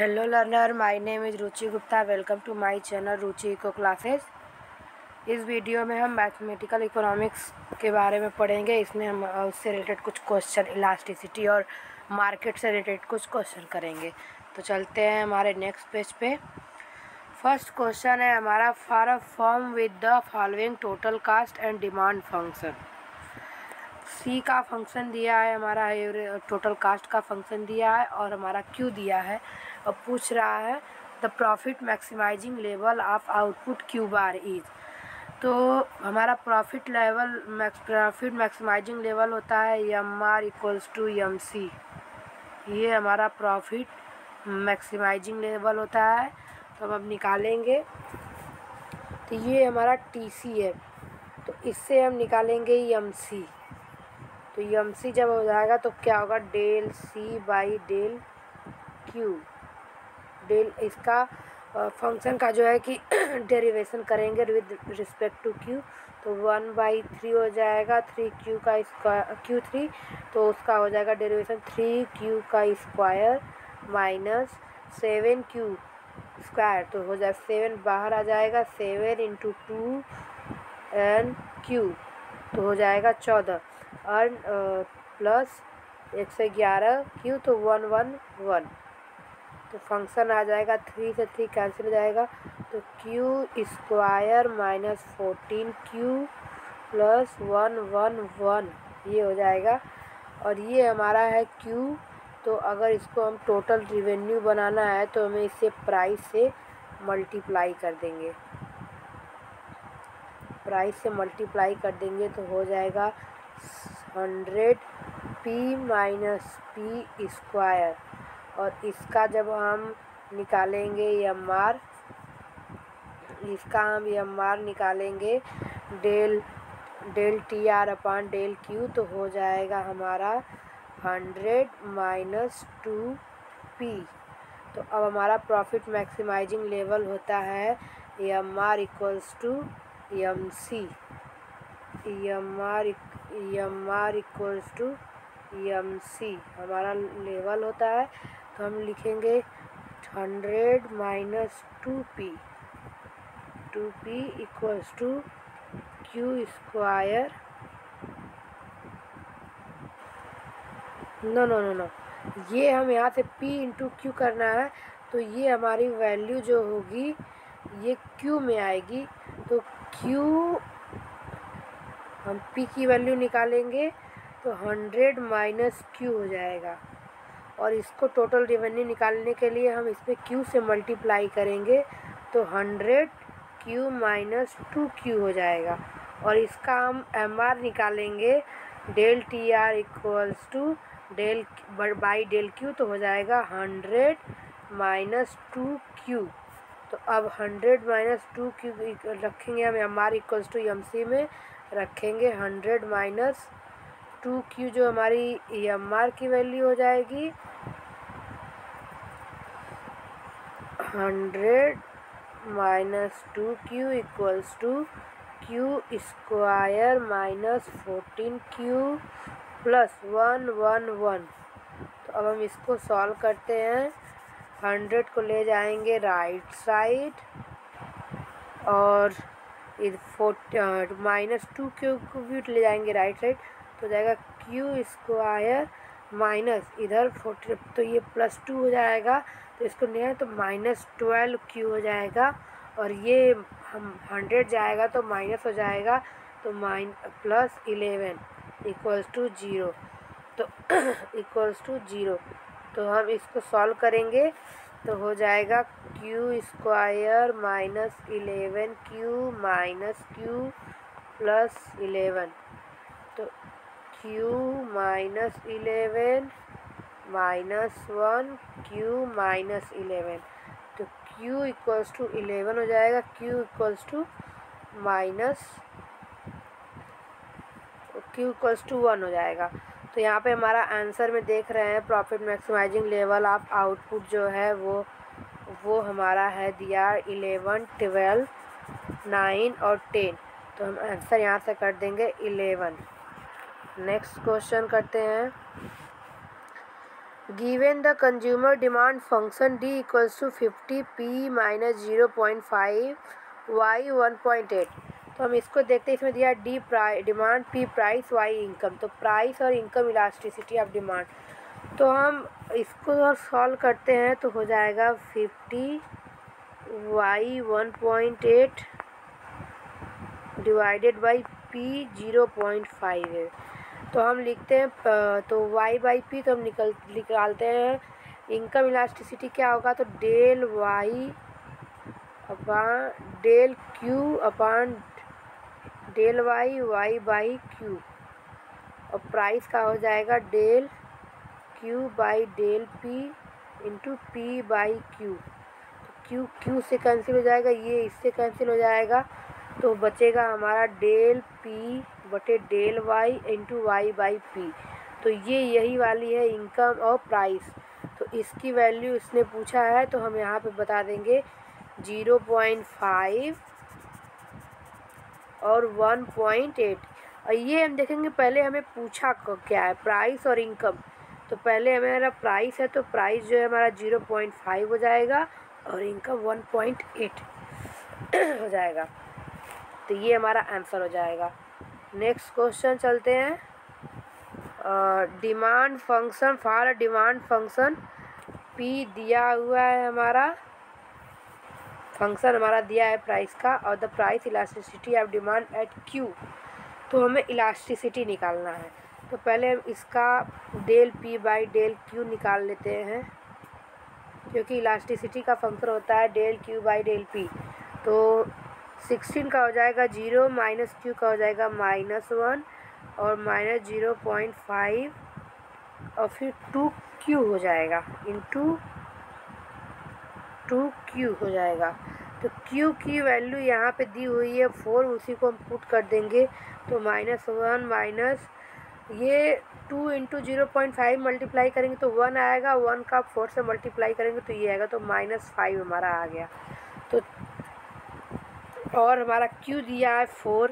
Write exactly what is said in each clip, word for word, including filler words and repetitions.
Hello learner, my name is Ruchi Gupta. Welcome to my channel Ruchi eco classes. इस video में हम mathematical economics के बारे में पढ़ेंगे। इसमें हम उससे रिलेटेड कुछ क्वेश्चन, इलास्टिसिटी और मार्केट से रिलेटेड कुछ क्वेश्चन करेंगे। तो चलते हैं हमारे नेक्स्ट पेज पे। फर्स्ट क्वेश्चन है हमारा, for a firm with the following total cost and demand function. C का फंक्शन दिया है हमारा, टोटल कास्ट का फंक्शन दिया है और हमारा क्यू दिया है और पूछ रहा है the profit maximising level of output Q bar is. तो हमारा profit level max profit maximising level होता है M R equals to M C. ये हमारा प्रॉफिट मैक्सिमाइजिंग लेवल होता है। तो हम अब निकालेंगे, तो ये हमारा टी सी है, तो इससे हम निकालेंगे एम सी। तो एम सी जब हो जाएगा तो क्या होगा, del C by del Q. Del इसका फंक्शन का जो है कि डेरिवेशन करेंगे विद रिस्पेक्ट टू क्यू, तो वन बाई थ्री हो जाएगा, थ्री क्यू का स्क्वायर, क्यू थ्री, तो उसका हो जाएगा डेरिवेशन थ्री क्यू का square minus seven Q square, तो हो जाएगा सेवन बाहर आ जाएगा, seven into two N Q, तो हो जाएगा चौदह और प्लस एक सौ ग्यारह क्यू, तो वन वन वन। तो फंक्शन आ जाएगा, थ्री से थ्री कैंसिल हो जाएगा, तो Q square minus fourteen Q plus one one one, ये हो जाएगा। और ये हमारा है क्यू। तो अगर इसको हम टोटल रिवेन्यू बनाना है तो हमें इसे प्राइस से मल्टीप्लाई कर देंगे, प्राइस से मल्टीप्लाई कर देंगे, तो हो जाएगा hundred P minus P square. और इसका जब हम निकालेंगे एम आर, इसका हम एम आर निकालेंगे del del T R upon del Q, तो हो जाएगा हमारा हंड्रेड माइनस टू पी। तो अब हमारा प्रॉफिट मैक्सिमाइजिंग लेवल होता है M R equals to M C, M R M R equals to M C हमारा लेवल होता है। तो हम लिखेंगे hundred minus two P, two P equals to Q square, no no no no ये हम यहाँ से p इंटू क्यू करना है, तो ये हमारी वैल्यू जो होगी ये q में आएगी। तो q हम p की वैल्यू निकालेंगे, तो हंड्रेड माइनस क्यू हो जाएगा। और इसको टोटल रिवेन्यू निकालने के लिए हम इसमें q से मल्टीप्लाई करेंगे, तो hundred Q minus two Q हो जाएगा। और इसका हम एम आर निकालेंगे del T R equals to del by del Q, तो हो जाएगा हंड्रेड माइनस टू क्यू। तो अब हंड्रेड माइनस टू क्यू रखेंगे हम M R equals to M C में रखेंगे हंड्रेड माइनस टू क्यू, जो हमारी एम आर की वैल्यू हो जाएगी hundred minus two Q equals to Q square minus fourteen Q plus one one one. तो अब हम इसको सॉल्व करते हैं। हंड्रेड को ले जाएंगे राइट साइड और फोर्ट माइनस टू क्यू को भी ले जाएंगे राइट साइड, तो जाएगा क्यू स्क्वायर माइनस इधर फोर्टी, तो ये प्लस टू हो जाएगा, तो इसको ले तो माइनस ट्वेल्व क्यू हो जाएगा। और ये हम हंड्रेड जाएगा तो माइनस हो जाएगा, तो minus plus eleven equals to zero, तो इक्वल्स टू ज़ीरो। तो हम इसको सॉल्व करेंगे, तो हो जाएगा Q square minus eleven Q minus Q plus eleven, तो Q minus eleven minus one Q minus eleven, तो क्यू इक्वल्स टू इलेवन हो जाएगा, Q equals to minus Q equals to one हो जाएगा। तो यहाँ पे हमारा आंसर में देख रहे हैं profit maximising level of output जो है वो वो हमारा है दिया इलेवन ट्वेल्व नाइन और टेन, तो हम आंसर यहाँ से कर देंगे इलेवन। नेक्स्ट क्वेश्चन करते हैं, Given the consumer demand function D equals to fifty P minus zero point five Y one point eight. तो हम इसको देखते हैं, इसमें दिया D price demand, P price, Y income. तो प्राइस और इनकम इलास्टिसिटी ऑफ डिमांड. तो हम इसको अगर सॉल्व करते हैं तो हो जाएगा fifty Y one point eight divided by P zero point five है. तो हम लिखते हैं तो y बाई पी, तो हम निकल निकालते हैं इनकम इलास्टिसिटी क्या होगा, तो del y upon del q upon del y y by q, और प्राइस का हो जाएगा del q by del p into P by q. तो q q से कैंसिल हो जाएगा, ये इससे कैंसिल हो जाएगा, तो बचेगा हमारा डेल पी बटे del Y into Y by P. तो ये यही वाली है इनकम और प्राइस, तो इसकी वैल्यू इसने पूछा है, तो हम यहाँ पे बता देंगे ज़ीरो पॉइंट फ़ाइव और वन पॉइंट एट. और ये हम देखेंगे पहले हमें पूछा क्या है, प्राइस और इनकम. तो पहले हमारा प्राइस है, तो प्राइस जो है हमारा ज़ीरो पॉइंट फ़ाइव हो जाएगा और इनकम वन पॉइंट एट हो जाएगा. तो ये हमारा आंसर हो जाएगा. नेक्स्ट क्वेश्चन चलते हैं. Demand function, for demand function P दिया हुआ है, हमारा फंक्शन हमारा दिया है प्राइस का, और the price elasticity of demand at Q. तो हमें इलास्टिसिटी निकालना है, तो पहले हम इसका del P by del Q निकाल लेते हैं, क्योंकि इलास्टिसिटी का फंक्शन होता है del Q by del P. तो सिक्सटीन का हो जाएगा जीरो, माइनस क्यू का हो जाएगा माइनस वन, और माइनस जीरो पॉइंट फाइव और फिर टू क्यू हो जाएगा इंटू टू क्यू हो जाएगा. तो क्यू की वैल्यू यहाँ पे दी हुई है फोर, उसी को हम पुट कर देंगे. तो माइनस वन माइनस ये two into zero point five multiply करेंगे तो वन आएगा, वन का फोर से मल्टीप्लाई करेंगे तो ये आएगा, तो माइनस फाइव हमारा आ गया. तो और हमारा Q दिया है फोर,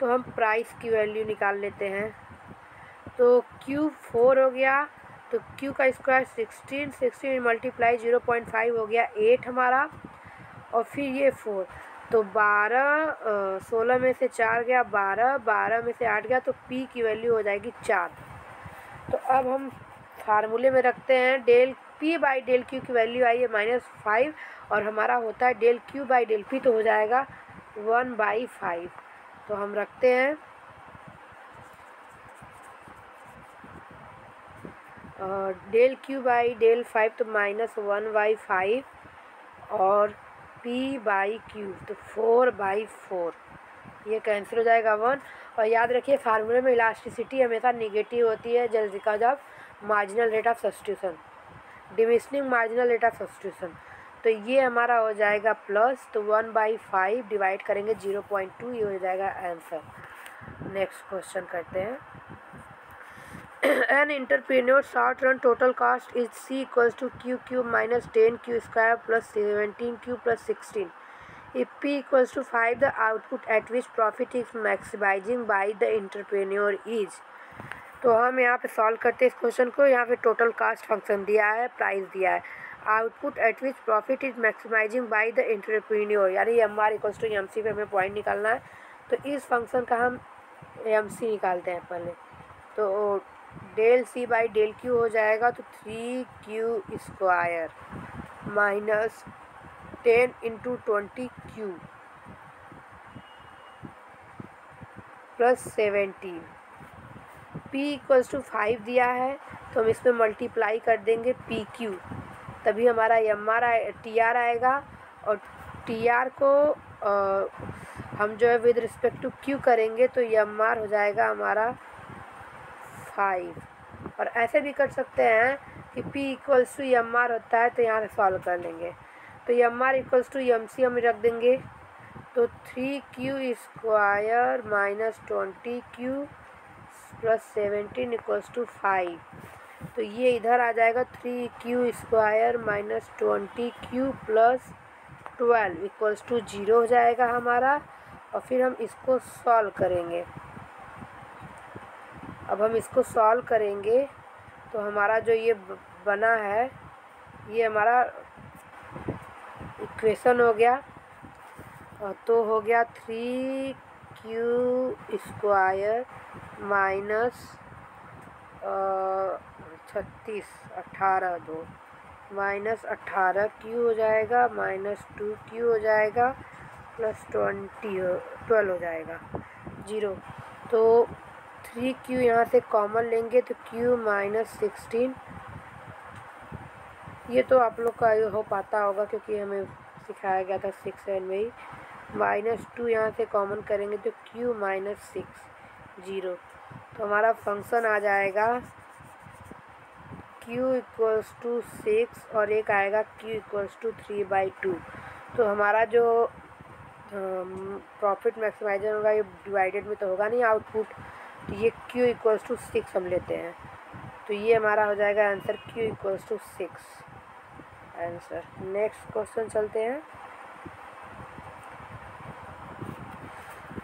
तो हम प्राइस की वैल्यू निकाल लेते हैं. तो Q फोर हो गया, तो Q का square sixteen, sixteen multiply zero point five हो गया एट हमारा, और फिर ये फोर, तो बारह, सोलह में से चार गया बारह, बारह में से आठ गया, तो P की वैल्यू हो जाएगी चार. तो अब हम फार्मूले में रखते हैं, del P by del Q की वैल्यू आई है माइनस फाइव, और हमारा होता है del Q by del P, तो हो जाएगा वन बाई फाइव. तो हम रखते हैं del Q by del five, तो माइनस वन बाई फाइव, और पी बाई क्यू, तो फोर बाई फोर, ये कैंसिल हो जाएगा वन. और याद रखिए फार्मूले में इलास्टिसिटी हमेशा निगेटिव होती है just because of marginal rate of substitution, diminishing marginal rate of substitution. तो ये हमारा हो जाएगा प्लस, तो वन बाई फाइव डिवाइड करेंगे ज़ीरो पॉइंट टू, ये हो जाएगा आंसर. नेक्स्ट क्वेश्चन करते हैं. An entrepreneur short run total cost is C equals to Q Q minus ten Q square plus seventeen Q plus sixteen. If P equals to five the output at which profit is maximising by the entrepreneur is. तो हम यहाँ पे solve करते हैं इस question को. यहाँ पे टोटल कास्ट फंक्शन दिया है, प्राइस दिया है, output at which profit is maximising by the entrepreneur, यानी M R equals to M C पे हमें पॉइंट निकालना है. तो इस फंक्शन का हम एम सी निकालते हैं पहले. तो del C by del Q हो जाएगा, तो three Q square minus ten into twenty Q plus seventeen. P equals to five दिया है, तो हम इसमें मल्टीप्लाई कर देंगे पी क्यू, तभी हमारा एम आर टी आर आएगा. और टी आर को आ, हम जो है विद रिस्पेक्ट टू क्यू करेंगे, तो एम आर हो जाएगा हमारा फाइव. और ऐसे भी कर सकते हैं कि P equals to M R होता है, तो यहाँ से सॉल्व कर लेंगे. तो M R equals to M C हम रख देंगे, तो three Q square minus twenty Q plus seventeen equals to five. तो ये इधर आ जाएगा, three Q square minus twenty Q plus twelve equals to zero हो जाएगा हमारा. और फिर हम इसको सॉल्व करेंगे, अब हम इसको सॉल्व करेंगे तो हमारा जो ये बना है ये हमारा इक्वेशन हो गया, और तो हो गया थ्री क्यू स्क्वायर माइनस छत्तीस अट्ठारह दो माइनस अट्ठारह क्यू हो जाएगा, माइनस टू क्यू हो जाएगा, प्लस ट्वेंटी ट्वेल्व हो जाएगा जीरो। तो थ्री क्यू यहाँ से कॉमन लेंगे तो क्यू माइनस सिक्सटीन, ये तो आप लोग का हो पाता होगा क्योंकि हमें सिखाया गया था सिक्स सेवन में ही। माइनस टू यहाँ से कॉमन करेंगे तो क्यू माइनस सिक्स जीरो। तो हमारा फंक्शन आ जाएगा q इक्वल्स टू सिक्स और एक आएगा q equals to three by two. तो हमारा जो प्रॉफिट मैक्सिमाइजर होगा ये डिवाइडेड में तो होगा नहीं आउटपुट, तो ये q इक्वल्स टू सिक्स हम लेते हैं, तो ये हमारा हो जाएगा answer q equals to six answer. Next question चलते हैं।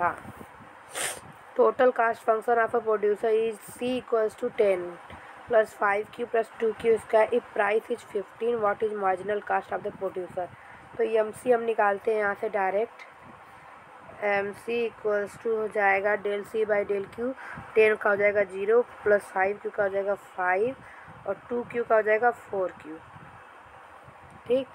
हाँ, total cost function of a producer is C equals to ten plus five Q plus two Q square if price is fifteen what is marginal cost of the producer. तो ये M C हम निकालते हैं यहाँ से direct. M C equals to हो जाएगा del C by del Q, ten का हो जाएगा जीरो प्लस फाइव क्यू का हो जाएगा फाइव और टू क्यू का हो जाएगा फोर क्यू। ठीक,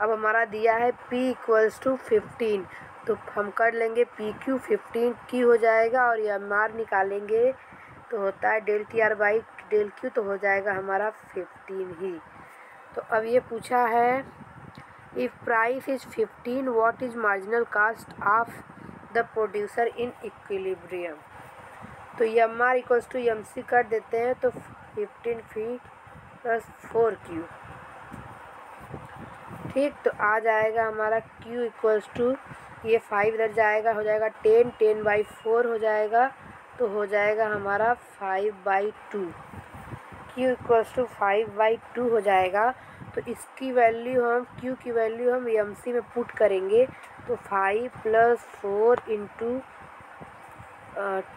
अब हमारा दिया है पी इक्वल्स टू फिफ्टीन, तो हम कर लेंगे पी क्यू फिफ्टीन की हो जाएगा और ये एम आर निकालेंगे तो होता है del T R by del Q, तो हो जाएगा हमारा फिफ्टीन ही। तो अब ये पूछा है if price is fifteen what is marginal cost of the producer in equilibrium. तो ये M R equals to M C कर देते हैं तो फिफ्टीन फी प्लस फोर क्यू। ठीक, तो आ जाएगा हमारा क्यू इक्वल्स टू ये फाइव इधर जाएगा हो जाएगा टेन, टेन बाई फोर हो जाएगा तो हो जाएगा हमारा five by two. Q equals to five by two हो जाएगा, तो इसकी वैल्यू हम क्यू की वैल्यू हम एम सी में पुट करेंगे तो five plus four into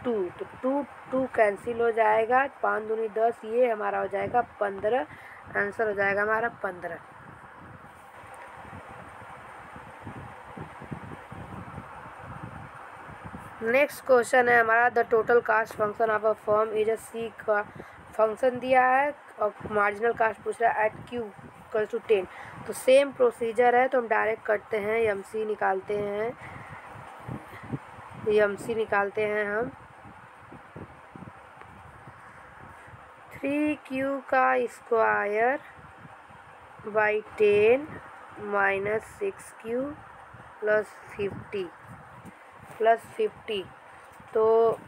two, तो टू टू कैंसिल हो जाएगा, पाँच दूनी दस, ये हमारा हो जाएगा पंद्रह। आंसर हो जाएगा हमारा पंद्रह। नेक्स्ट क्वेश्चन है हमारा the total cost function of a firm is a C का फंक्शन दिया है और मार्जिनल कास्ट पूछ रहा है at Q equal to ten. तो सेम प्रोसीजर है, तो हम डायरेक्ट करते हैं एम सी निकालते हैं, एम सी निकालते हैं हम। थ्री क्यू का square by ten minus six Q plus fifty plus fifty, तो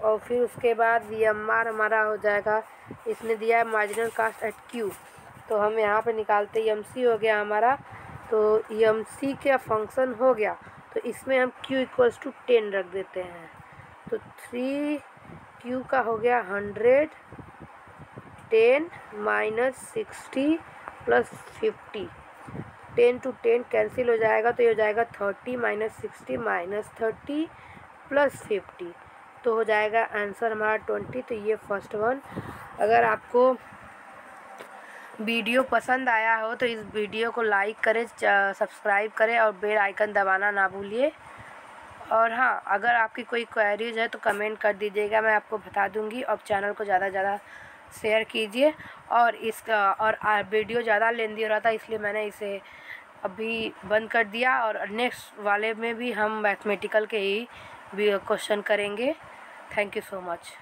और फिर उसके बाद ये एम आर हमारा हो जाएगा, इसने दिया है मार्जिनल कास्ट एट क्यू, तो हम यहाँ पे निकालते एम सी हो गया हमारा, तो एम सी का फंक्शन हो गया, तो इसमें हम क्यू इक्वल्स टू टेन रख देते हैं। तो थ्री क्यू का हो गया hundred, ten minus sixty plus fifty, ten two ten cancel हो जाएगा तो ये हो जाएगा thirty minus sixty minus thirty plus fifty, तो हो जाएगा आंसर हमारा ट्वेंटी। तो ये फर्स्ट वन। अगर आपको वीडियो पसंद आया हो तो इस वीडियो को लाइक करें, सब्सक्राइब करें और बेल आइकन दबाना ना भूलिए। और हाँ, अगर आपकी कोई क्वेरीज है तो कमेंट कर दीजिएगा, मैं आपको बता दूंगी। और चैनल को ज़्यादा से ज़्यादा शेयर कीजिए। और इसका और वीडियो ज़्यादा लेंदी हो रहा था इसलिए मैंने इसे अभी बंद कर दिया, और नेक्स्ट वाले में भी हम मैथमेटिकल के ही भी क्वेश्चन करेंगे। Thank you so much.